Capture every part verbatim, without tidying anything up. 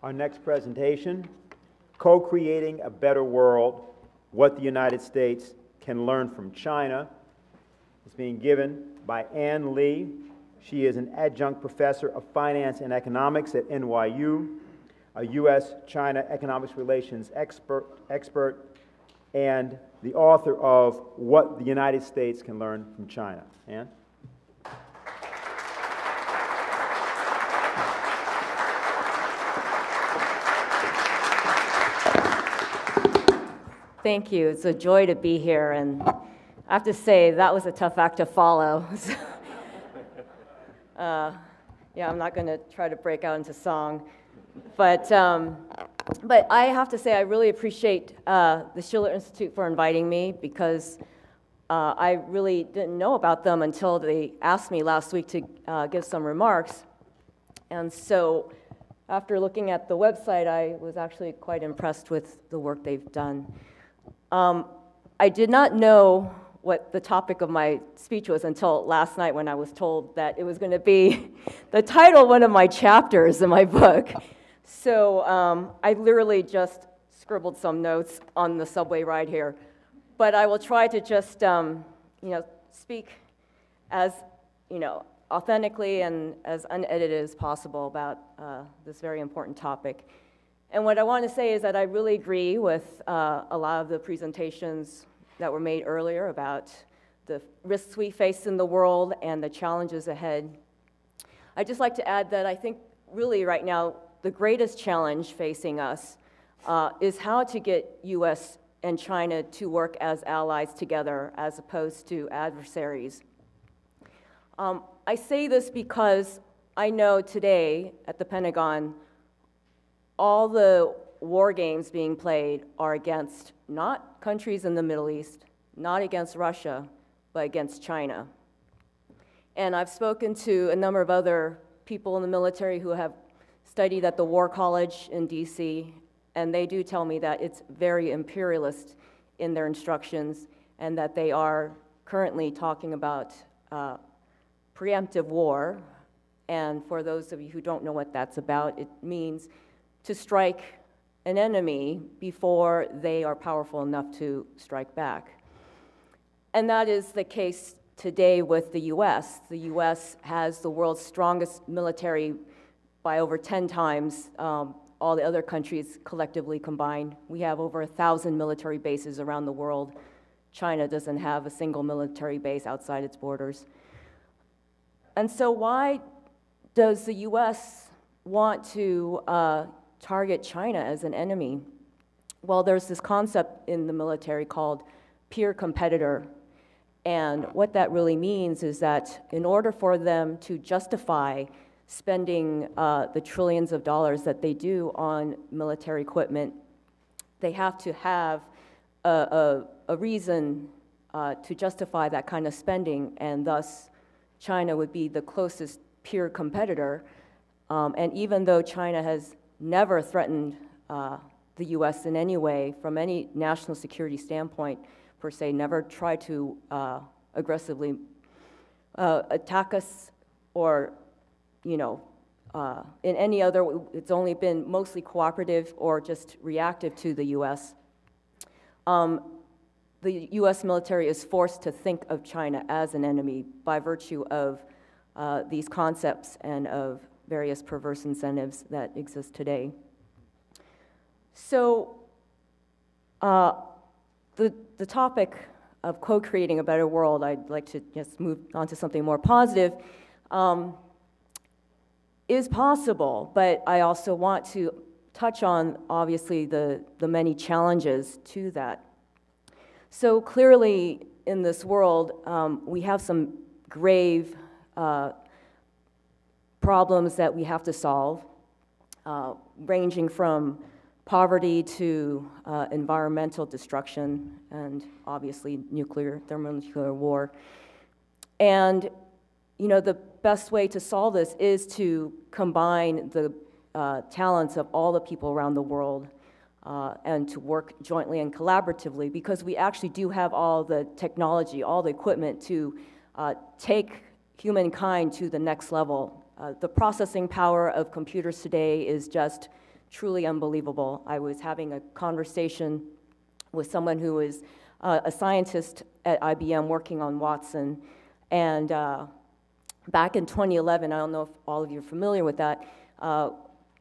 Our next presentation, Co-Creating a Better World, What the United States Can Learn from China. It's being given by Ann Lee. She is an adjunct professor of finance and economics at N Y U, a U S China economics relations expert, expert, and the author of What the United States Can Learn from China. Ann? Thank you. It's a joy to be here, and I have to say that was a tough act to follow. uh, yeah, I'm not going to try to break out into song, but um, but I have to say I really appreciate uh, the Schiller Institute for inviting me, because uh, I really didn't know about them until they asked me last week to uh, give some remarks, and so after looking at the website, I was actually quite impressed with the work they've done. Um, I did not know what the topic of my speech was until last night, when I was told that it was going to be the title of one of my chapters in my book. So um, I literally just scribbled some notes on the subway ride here. But I will try to just, um, you know, speak as, you know, authentically and as unedited as possible about uh, this very important topic. And what I want to say is that I really agree with uh, a lot of the presentations that were made earlier about the risks we face in the world and the challenges ahead. I'd just like to add that I think really right now the greatest challenge facing us uh, is how to get U S and China to work as allies together as opposed to adversaries. Um, I say this because I know today at the Pentagon all the war games being played are against not countries in the Middle East, not against Russia, but against China. And I've spoken to a number of other people in the military who have studied at the War College in D C, and they do tell me that it's very imperialist in their instructions, and that they are currently talking about uh, preemptive war. And for those of you who don't know what that's about, it means to strike an enemy before they are powerful enough to strike back. And that is the case today with the U S. The U S has the world's strongest military by over ten times um, all the other countries collectively combined. We have over a thousand military bases around the world. China doesn't have a single military base outside its borders. And so why does the U S want to uh, target China as an enemy? Well, there's this concept in the military called peer competitor. And what that really means is that in order for them to justify spending uh, the trillions of dollars that they do on military equipment, they have to have a, a, a reason uh, to justify that kind of spending. And thus, China would be the closest peer competitor. Um, and even though China has never threatened uh, the U S in any way, from any national security standpoint, per se, never tried to uh, aggressively uh, attack us or, you know, uh, in any other way. It's only been mostly cooperative or just reactive to the U S. Um, the U S military is forced to think of China as an enemy by virtue of uh, these concepts and of various perverse incentives that exist today. So uh, the, the topic of co-creating a better world, I'd like to just move on to something more positive, um, is possible, but I also want to touch on, obviously, the, the many challenges to that. So clearly, in this world, um, we have some grave uh, problems that we have to solve, uh, ranging from poverty to uh, environmental destruction and obviously nuclear, thermonuclear war. And you know, the best way to solve this is to combine the uh, talents of all the people around the world uh, and to work jointly and collaboratively, because we actually do have all the technology, all the equipment to uh, take humankind to the next level. Uh, the processing power of computers today is just truly unbelievable. I was having a conversation with someone who was uh, a scientist at I B M working on Watson, and uh, back in twenty eleven, I don't know if all of you are familiar with that, uh,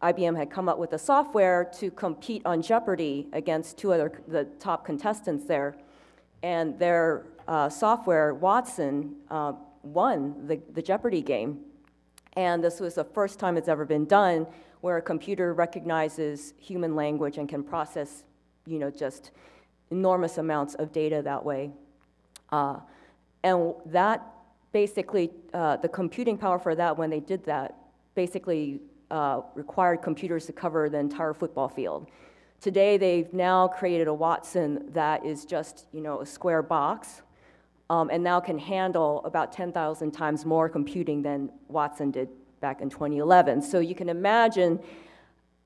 I B M had come up with a software to compete on Jeopardy against two other, the top contestants there, and their uh, software, Watson, uh, won the, the Jeopardy game. And this was the first time it's ever been done where a computer recognizes human language and can process, you know, just enormous amounts of data that way. Uh, and that basically, uh, the computing power for that when they did that basically uh, required computers to cover the entire football field. Today, they've now created a Watson that is just, you know, a square box, um, and now can handle about ten thousand times more computing than Watson did back in twenty eleven. So you can imagine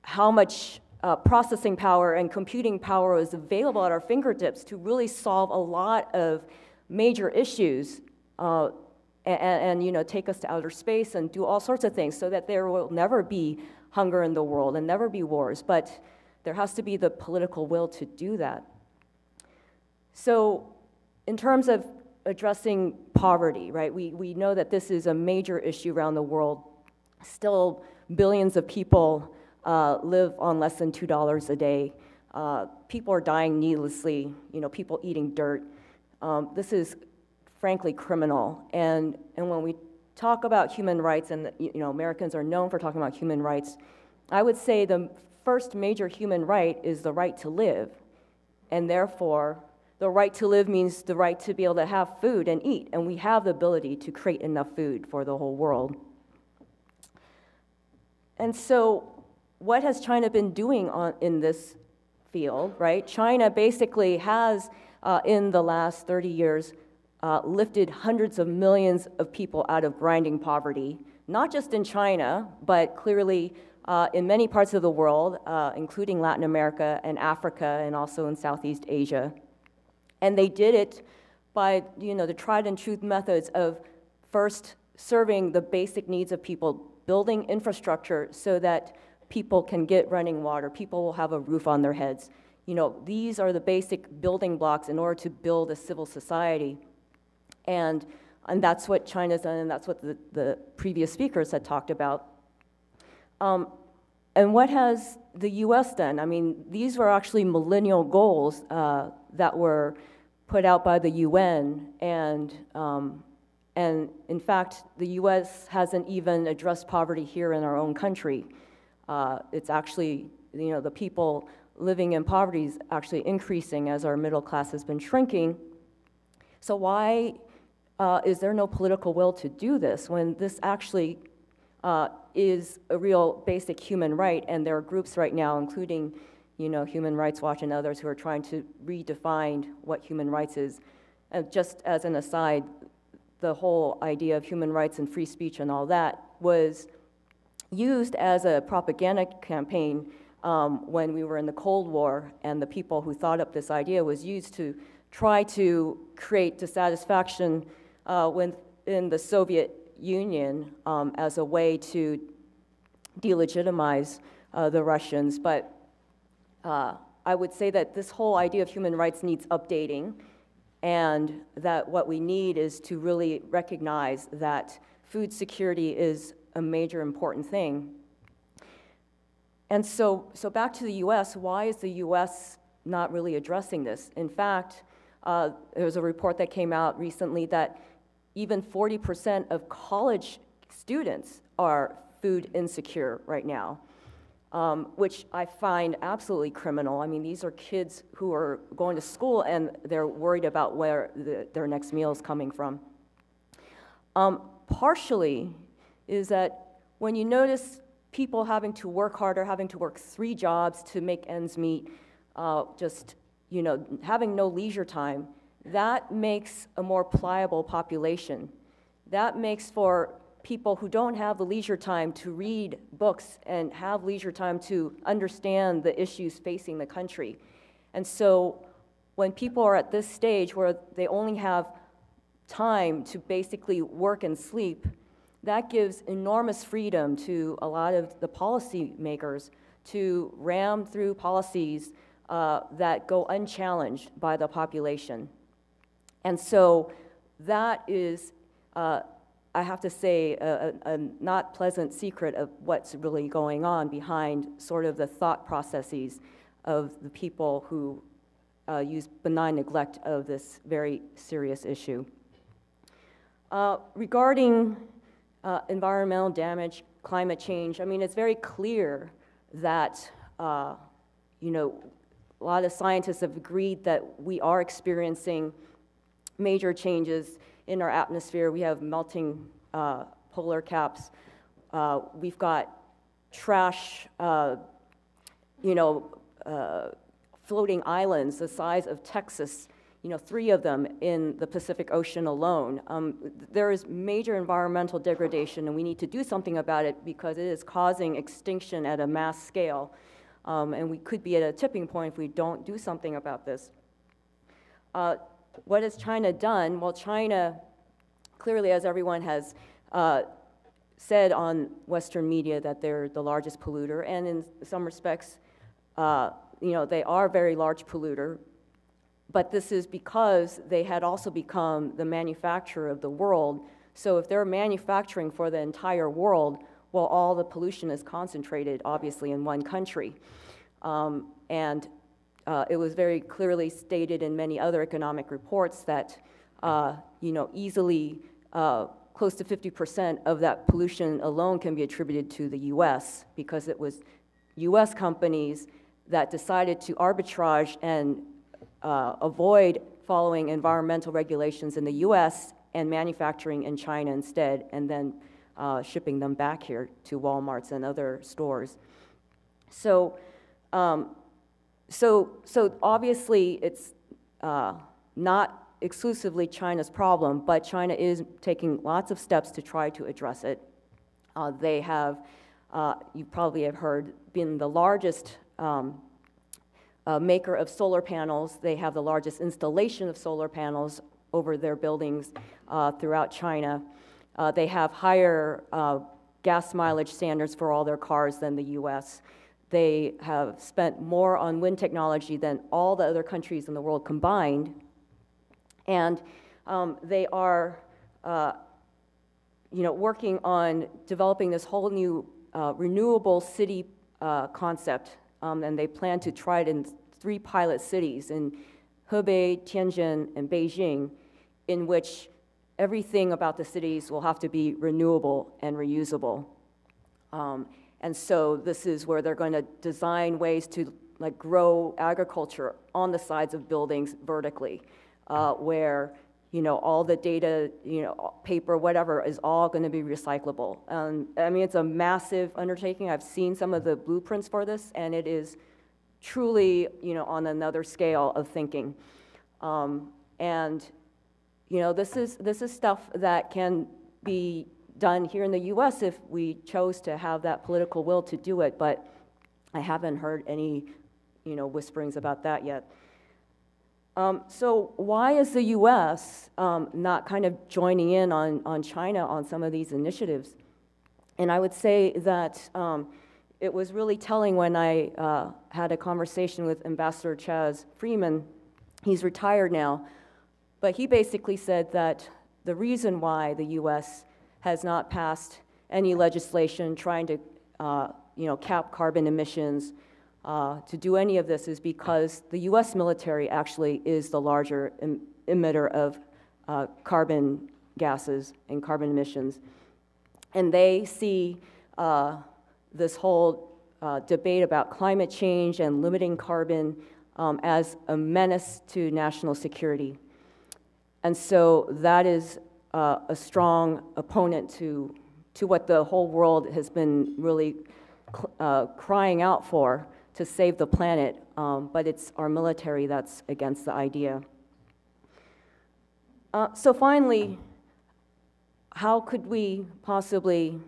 how much uh, processing power and computing power is available at our fingertips to really solve a lot of major issues, uh, and, and, you know, take us to outer space and do all sorts of things so that there will never be hunger in the world and never be wars. But there has to be the political will to do that. So in terms of addressing poverty, right, we, we know that this is a major issue around the world. Still, billions of people uh, live on less than two dollars a day. Uh, people are dying needlessly, you know, people eating dirt. Um, this is frankly criminal. And, and when we talk about human rights, and you know, Americans are known for talking about human rights, I would say the first major human right is the right to live, and therefore the right to live means the right to be able to have food and eat, and we have the ability to create enough food for the whole world. And so what has China been doing on, in this field, right? China basically has, uh, in the last thirty years, uh, lifted hundreds of millions of people out of grinding poverty, not just in China, but clearly Uh, in many parts of the world, uh, including Latin America and Africa and also in Southeast Asia. And they did it by, you know, the tried and true methods of first serving the basic needs of people, building infrastructure so that people can get running water, people will have a roof on their heads. You know, these are the basic building blocks in order to build a civil society. And, and that's what China's done, and that's what the, the previous speakers had talked about. Um, and what has the U S done? I mean, these were actually millennial goals uh, that were put out by the U N, and, um, and in fact, the U S hasn't even addressed poverty here in our own country. Uh, it's actually, you know, the people living in poverty is actually increasing as our middle class has been shrinking. So why uh, is there no political will to do this when this actually Uh, is a real basic human right, and there are groups right now, including, you know, Human Rights Watch and others, who are trying to redefine what human rights is. And just as an aside, the whole idea of human rights and free speech and all that was used as a propaganda campaign um, when we were in the Cold War, and the people who thought up this idea was used to try to create dissatisfaction uh, within the Soviet Union um, as a way to delegitimize uh, the Russians. But uh, I would say that this whole idea of human rights needs updating, and that what we need is to really recognize that food security is a major important thing. And so, so back to the U S, why is the U S not really addressing this? In fact, uh, there was a report that came out recently that even forty percent of college students are food insecure right now, um, which I find absolutely criminal. I mean, these are kids who are going to school and they're worried about where the, their next meal is coming from. Um, partially is that when you notice people having to work harder, having to work three jobs to make ends meet, uh, just, you know, having no leisure time, that makes a more pliable population. That makes for people who don't have the leisure time to read books and have leisure time to understand the issues facing the country. And so when people are at this stage where they only have time to basically work and sleep, that gives enormous freedom to a lot of the policymakers to ram through policies uh, that go unchallenged by the population. And so that is, uh, I have to say, a, a not pleasant secret of what's really going on behind sort of the thought processes of the people who uh, use benign neglect of this very serious issue. Uh, regarding uh, environmental damage, climate change, I mean, it's very clear that, uh, you know, a lot of scientists have agreed that we are experiencing major changes in our atmosphere. We have melting uh, polar caps. Uh, we've got trash, uh, you know, uh, floating islands the size of Texas, you know, three of them in the Pacific Ocean alone. Um, there is major environmental degradation, and we need to do something about it because it is causing extinction at a mass scale. Um, and we could be at a tipping point if we don't do something about this. Uh, What has China done? Well, China, clearly, as everyone has uh, said on Western media, that they're the largest polluter, and in some respects, uh, you know, they are a very large polluter, but this is because they had also become the manufacturer of the world. So if they're manufacturing for the entire world, well, all the pollution is concentrated, obviously, in one country. Um, and Uh, it was very clearly stated in many other economic reports that, uh, you know, easily uh, close to fifty percent of that pollution alone can be attributed to the U S because it was U S companies that decided to arbitrage and uh, avoid following environmental regulations in the U S and manufacturing in China instead, and then uh, shipping them back here to Walmarts and other stores. So. Um, So, so obviously, it's uh, not exclusively China's problem, but China is taking lots of steps to try to address it. Uh, they have, uh, you probably have heard, been the largest um, uh, maker of solar panels. They have the largest installation of solar panels over their buildings uh, throughout China. Uh, they have higher uh, gas mileage standards for all their cars than the U S They have spent more on wind technology than all the other countries in the world combined. And um, they are uh, you know, working on developing this whole new uh, renewable city uh, concept. Um, and they plan to try it in three pilot cities, in Hebei, Tianjin, and Beijing, in which everything about the cities will have to be renewable and reusable. Um, And so this is where they're going to design ways to like grow agriculture on the sides of buildings vertically, uh, where you know all the data, you know, paper, whatever, is all going to be recyclable. Um, I mean, it's a massive undertaking. I've seen some of the blueprints for this, and it is truly, you know, on another scale of thinking. Um, and you know, this is this is stuff that can be done here in the U S if we chose to have that political will to do it, but I haven't heard any, you know, whisperings about that yet. Um, so why is the U S um, not kind of joining in on, on China on some of these initiatives? And I would say that um, it was really telling when I uh, had a conversation with Ambassador Chas Freeman. He's retired now, but he basically said that the reason why the U S has not passed any legislation trying to uh, you know, cap carbon emissions, uh, to do any of this, is because the U S military actually is the larger em emitter of uh, carbon gases and carbon emissions. And they see uh, this whole uh, debate about climate change and limiting carbon um, as a menace to national security. And so that is Uh, a strong opponent to, to what the whole world has been really uh, crying out for, to save the planet, um, but it's our military that's against the idea. Uh, so finally, how could we possibly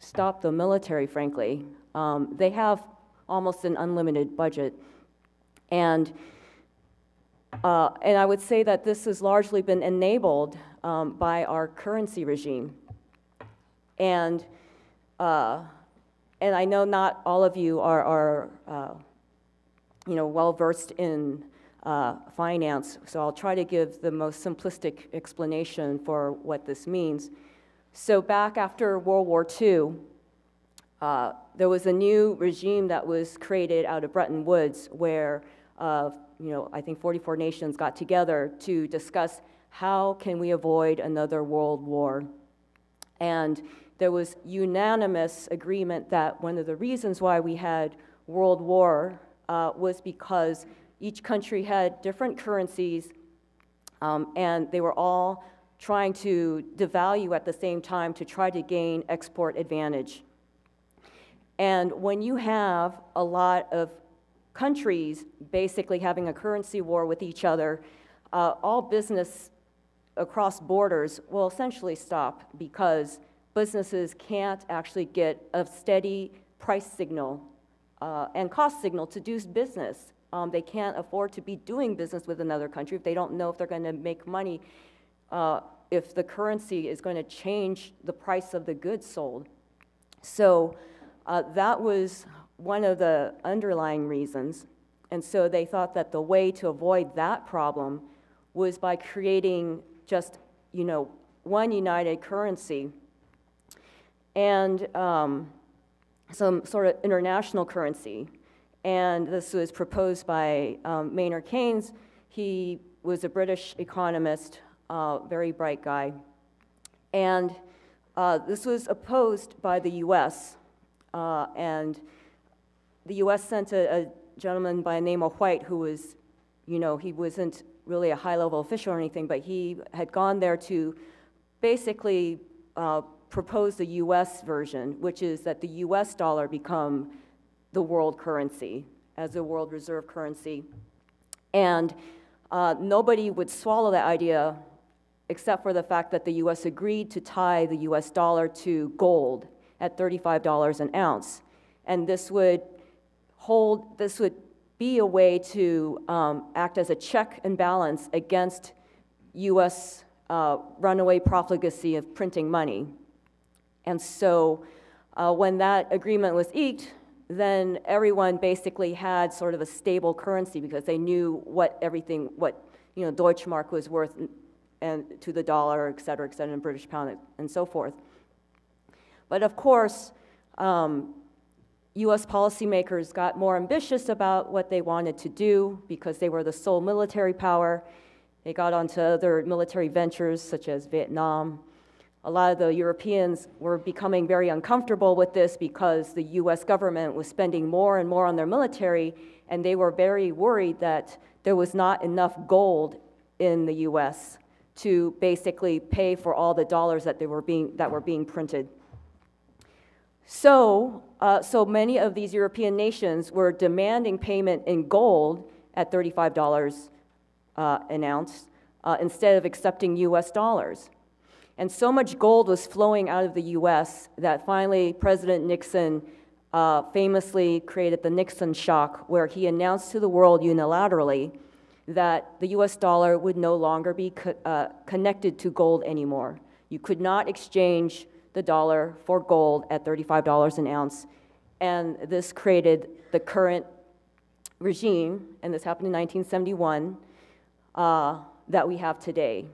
stop the military, frankly? Um, they have almost an unlimited budget, and Uh, and I would say that this has largely been enabled um, by our currency regime. And uh, And I know not all of you are, are uh, you know, well-versed in uh, finance, so I'll try to give the most simplistic explanation for what this means. So back after World War Two, uh, there was a new regime that was created out of Bretton Woods where, uh, you know, I think forty-four nations got together to discuss how can we avoid another world war. And there was unanimous agreement that one of the reasons why we had world war uh, was because each country had different currencies, um, and they were all trying to devalue at the same time to try to gain export advantage. And when you have a lot of countries basically having a currency war with each other, uh, all business across borders will essentially stop because businesses can't actually get a steady price signal uh, and cost signal to do business. Um, they can't afford to be doing business with another country if they don't know if they're going to make money, uh, if the currency is going to change the price of the goods sold. So uh, that was one of the underlying reasons. And so they thought that the way to avoid that problem was by creating just, you know, one united currency and um, some sort of international currency. And this was proposed by um, Maynard Keynes. He was a British economist, uh, very bright guy. And uh, this was opposed by the U S. Uh, and the U S sent a, a gentleman by the name of White who was, you know, he wasn't really a high-level official or anything, but he had gone there to basically uh, propose the U S version, which is that the U S dollar become the world currency as a world reserve currency. And uh, nobody would swallow that idea except for the fact that the U S agreed to tie the U S dollar to gold at thirty-five dollars an ounce. And this would hold, this would be a way to um, act as a check and balance against U S uh, runaway profligacy of printing money. And so uh, when that agreement was inked, then everyone basically had sort of a stable currency because they knew what everything, what, you know, Deutsche Mark was worth and to the dollar, et cetera, et cetera, and British pound and so forth. But of course, um, U S policymakers got more ambitious about what they wanted to do because they were the sole military power. They got onto other military ventures such as Vietnam. A lot of the Europeans were becoming very uncomfortable with this because the U S government was spending more and more on their military, and they were very worried that there was not enough gold in the U S to basically pay for all the dollars that they were being, that were being printed. So, uh, so many of these European nations were demanding payment in gold at thirty-five dollars uh, an ounce uh, instead of accepting U S dollars. And so much gold was flowing out of the U S that finally President Nixon uh, famously created the Nixon shock, where he announced to the world unilaterally that the U S dollar would no longer be co uh, connected to gold anymore. You could not exchange the dollar for gold at thirty-five dollars an ounce, and this created the current regime, and this happened in nineteen seventy-one, uh, that we have today,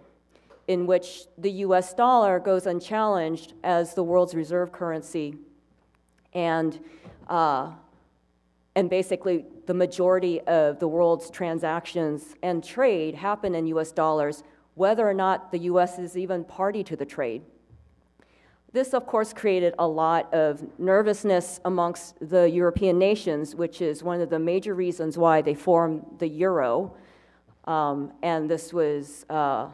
in which the U S dollar goes unchallenged as the world's reserve currency, and, uh, and basically the majority of the world's transactions and trade happen in U S dollars, whether or not the U S is even party to the trade. This, of course, created a lot of nervousness amongst the European nations, which is one of the major reasons why they formed the euro. Um, and this was, uh,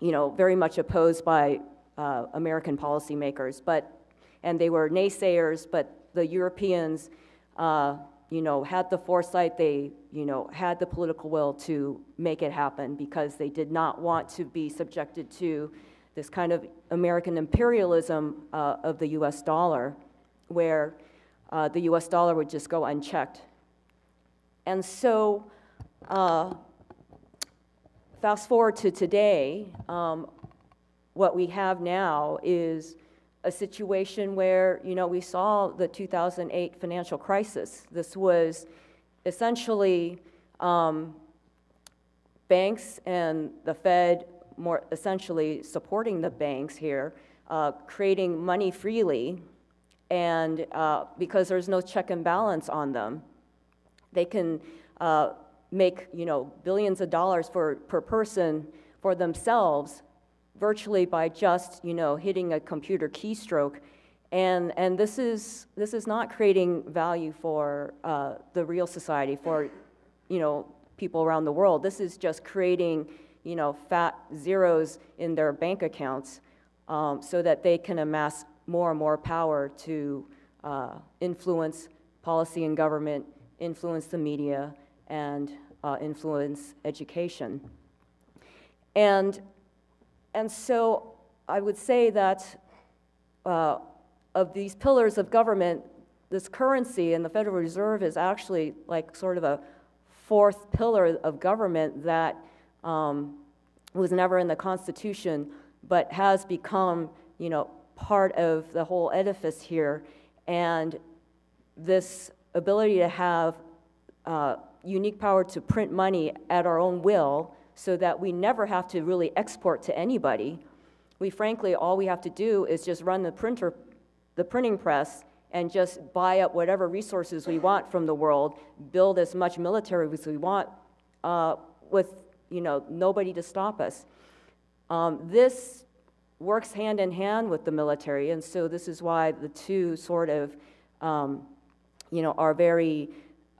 you know, very much opposed by uh, American policymakers. But, and they were naysayers, but the Europeans, uh, you know, had the foresight. They, you know, had the political will to make it happen because they did not want to be subjected to this kind of American imperialism uh, of the U S dollar, where uh, the U S dollar would just go unchecked. And so, uh, fast forward to today, um, what we have now is a situation where, you know, we saw the two thousand eight financial crisis. This was essentially um, banks and the Fed more essentially supporting the banks here, uh, creating money freely, and uh, because there's no check and balance on them, they can uh, make, you know, billions of dollars for, per person for themselves virtually by just, you know, hitting a computer keystroke. And, and this, is, this is not creating value for uh, the real society, for, you know, people around the world. This is just creating, you know, fat zeros in their bank accounts um, so that they can amass more and more power to uh, influence policy and government, influence the media, and uh, influence education. And, and so I would say that uh, of these pillars of government, this currency and the Federal Reserve is actually like sort of a fourth pillar of government that um, was never in the Constitution, but has become, you know, part of the whole edifice here. And this ability to have uh, unique power to print money at our own will so that we never have to really export to anybody. We frankly, all we have to do is just run the printer, the printing press, and just buy up whatever resources we want from the world, build as much military as we want uh, with, you know, nobody to stop us. Um, this works hand in hand with the military, and so this is why the two sort of, um, you know, are very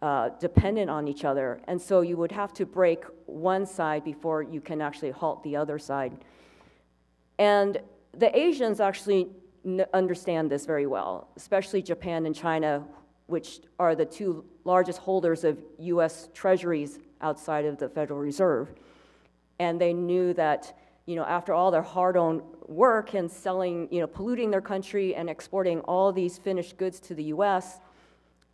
uh, dependent on each other. And so you would have to break one side before you can actually halt the other side. And the Asians actually understand this very well, especially Japan and China, which are the two largest holders of U S treasuries outside of the Federal Reserve. And they knew that, you know, after all their hard-earned work and selling, you know, polluting their country and exporting all these finished goods to the U S,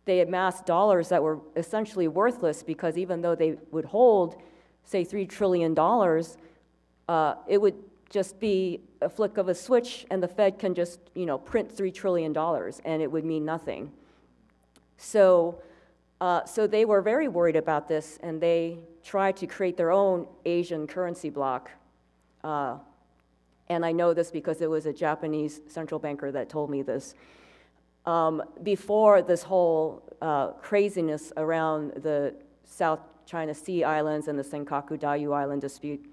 they amassed dollars that were essentially worthless, because even though they would hold, say, three trillion dollars, uh, it would just be a flick of a switch, and the Fed can just, you know, print three trillion dollars, and it would mean nothing. So, uh, so they were very worried about this, and they tried to create their own Asian currency block. Uh, and I know this because it was a Japanese central banker that told me this. Um, before this whole uh, craziness around the South China Sea Islands and the Senkaku Dayu Island dispute.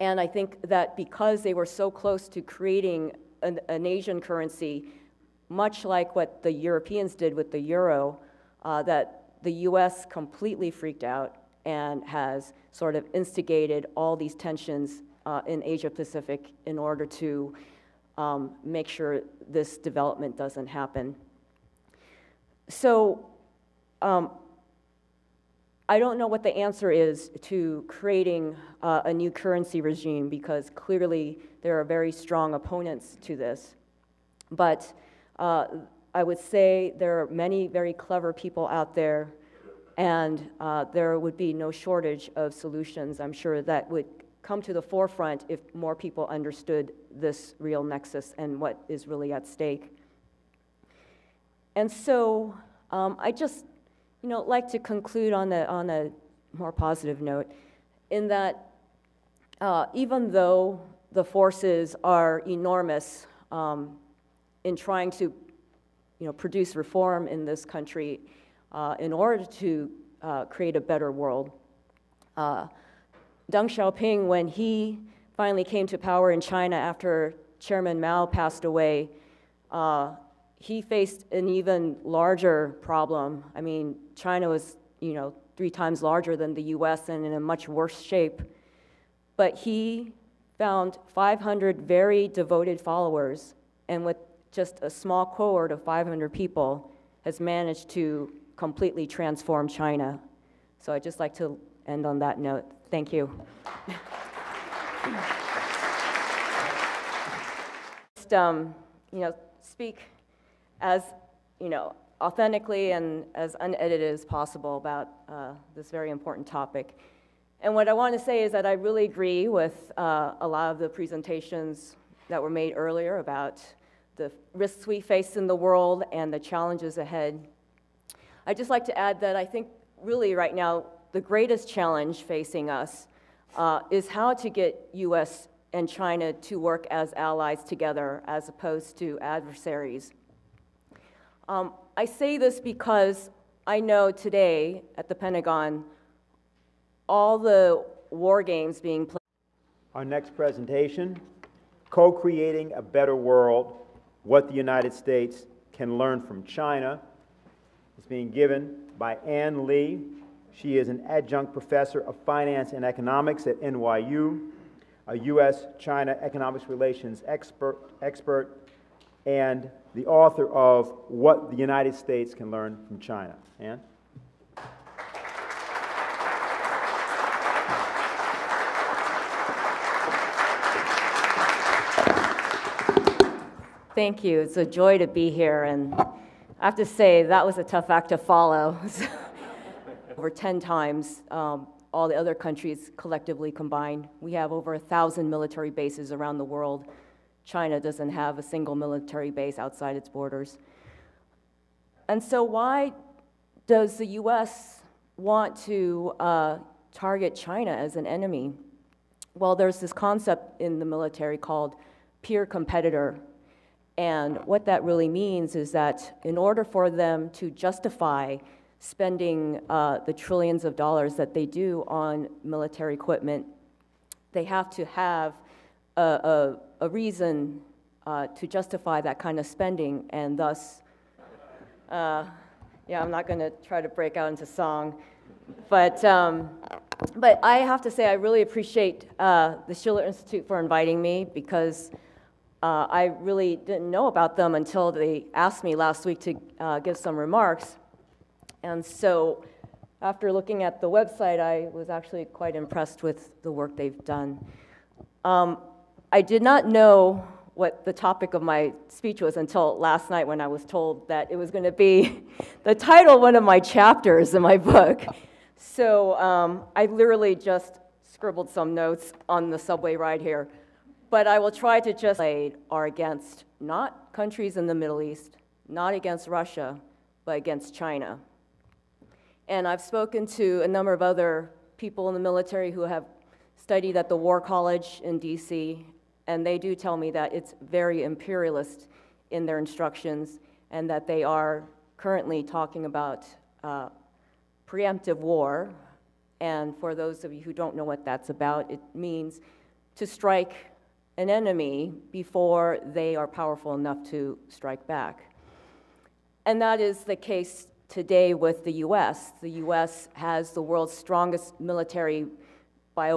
And I think that because they were so close to creating an, an Asian currency, much like what the Europeans did with the euro, uh, that the U S completely freaked out and has sort of instigated all these tensions uh, in Asia Pacific in order to um, make sure this development doesn't happen. So um, I don't know what the answer is to creating uh, a new currency regime, because clearly there are very strong opponents to this. But uh, I would say there are many very clever people out there, and uh, there would be no shortage of solutions, I'm sure, that would come to the forefront if more people understood this real nexus and what is really at stake. And so um, I just, you know, like to conclude on a, on a more positive note, in that uh, even though the forces are enormous um, in trying to, you know, produce reform in this country uh, in order to uh, create a better world, uh, Deng Xiaoping, when he finally came to power in China after Chairman Mao passed away, uh, he faced an even larger problem. I mean, China was, you know, three times larger than the U S and in a much worse shape. But he found five hundred very devoted followers, and with just a small cohort of five hundred people, has managed to completely transform China. So I'd just like to end on that note. Thank you. Just, um, you know, speak as, you know, authentically and as unedited as possible about uh, this very important topic. And what I want to say is that I really agree with uh, a lot of the presentations that were made earlier about the risks we face in the world and the challenges ahead. I'd just like to add that I think really right now the greatest challenge facing us uh, is how to get U S and China to work as allies together as opposed to adversaries. Um, I say this because I know today at the Pentagon all the war games being played. Our next presentation, Co-Creating a Better World, What the United States Can Learn from China. It's being given by Ann Lee. She is an adjunct professor of finance and economics at N Y U, a U S China economics relations expert, expert, and the author of What the United States Can Learn from China. Ann? Thank you. It's a joy to be here, and I have to say that was a tough act to follow. Over ten times um, all the other countries collectively combined. We have over a thousand military bases around the world. China doesn't have a single military base outside its borders. And so why does the U S want to uh, target China as an enemy? Well, there's this concept in the military called peer competitor. And what that really means is that in order for them to justify spending uh, the trillions of dollars that they do on military equipment, they have to have a, a, a reason uh, to justify that kind of spending. And thus, uh, yeah, I'm not going to try to break out into song. But, um, but I have to say I really appreciate uh, the Schiller Institute for inviting me, because Uh, I really didn't know about them until they asked me last week to uh, give some remarks. And so after looking at the website, I was actually quite impressed with the work they've done. Um, I did not know what the topic of my speech was until last night when I was told that it was going to be the title of one of my chapters in my book. So um, I literally just scribbled some notes on the subway ride here. But I will try to just say are against not countries in the Middle East, not against Russia, but against China. And I've spoken to a number of other people in the military who have studied at the War College in D C, and they do tell me that it's very imperialist in their instructions and that they are currently talking about uh, preemptive war. And for those of you who don't know what that's about, it means to strike an enemy before they are powerful enough to strike back. And that is the case today with the U S. The U S has the world's strongest military bio